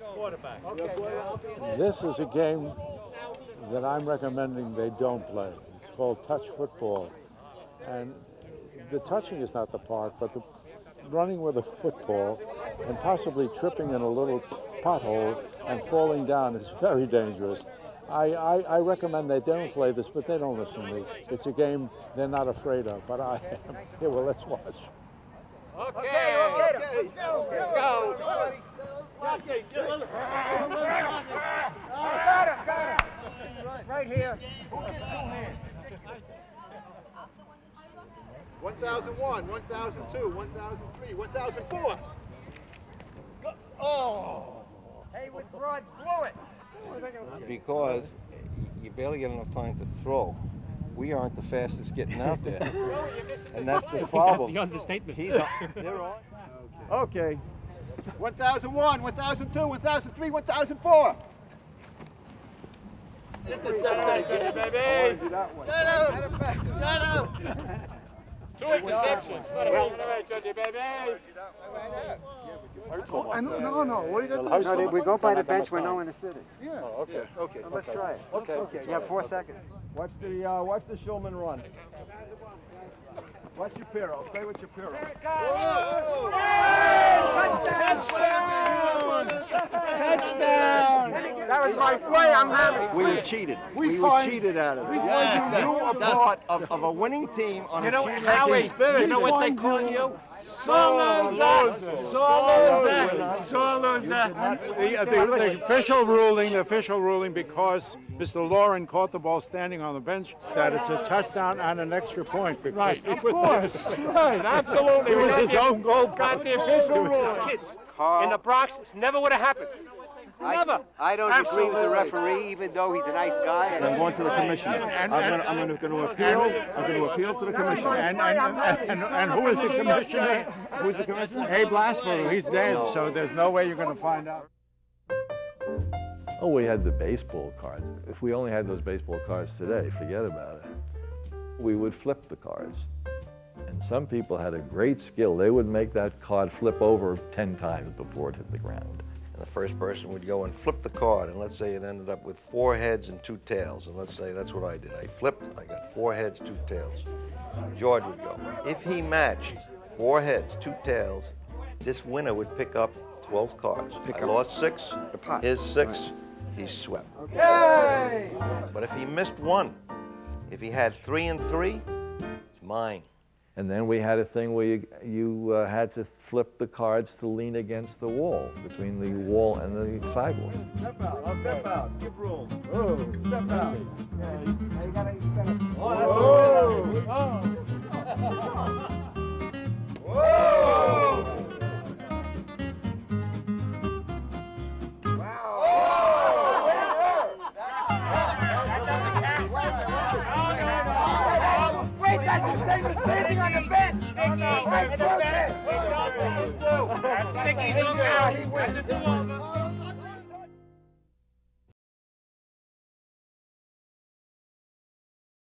Quarterback. This is a game that I'm recommending they don't play. It's called touch football. And the touching is not the part, but the running with a football and possibly tripping in a little pothole and falling down is very dangerous. I recommend they don't play this, but they don't listen to me. It's a game they're not afraid of, but I am. Yeah, well, let's watch. Okay, let's go. Let's go. Rocky, got it. Right here. 1,001, 1,002, 1,003, 1,004. Oh. Hayward Broad blew it. Because you barely get enough time to throw. We aren't the fastest getting out there. And that's the problem. That's the understatement. He's on. They're on. Okay. 1,001, 1,002, 1,003, 1,004. Get the set, baby. Get him. Two interceptions. No. We go by the bench where no one is sitting. Yeah. Oh, okay. Yeah. Okay. So let's try it. Okay. You have 4 seconds. Watch the Shulman run. Watch Shapiro. Play with Shapiro. Whoa! Touchdown! Touchdown! That was my play. I'm happy. We were cheated. We were cheated out of it. Yes, you were part of a winning team on a cheating team. You know what they call you? The official ruling, because Mr. Lauren caught the ball standing on the bench, that it's a touchdown and an extra point. Right, of course. Right, absolutely. It was his own goal. Got the official ruling. Kids in the Bronx, this never would have happened. Never. I don't agree with the referee, even though he's a nice guy. And I'm going to the commissioner. I'm going to appeal to the commissioner. And who is the commissioner? Who's the commissioner? Hey, Blasphemy, he's dead, so there's no way you're going to find out. Oh, we had the baseball cards. If we only had those baseball cards today, forget about it. We would flip the cards. And some people had a great skill. They would make that card flip over 10 times before it hit the ground. And the first person would go and flip the card, and let's say it ended up with 4 heads and 2 tails. And let's say that's what I did. I flipped, I got 4 heads, 2 tails. George would go. If he matched 4 heads, 2 tails, this winner would pick up 12 cards. I lost 6, his 6, he swept. Okay. But if he missed 1, if he had 3 and 3, it's mine. And then we had a thing where you had to flip the cards to lean against the wall, between the wall and the sidewalk. Step out, step out, give room. Oh. Step out. Yeah. Now you gotta, Oh, that's oh. Whoa! Wow! Oh. Wait, that's his neighbor standing on the bench! Sticky! That's Sticky's on the out!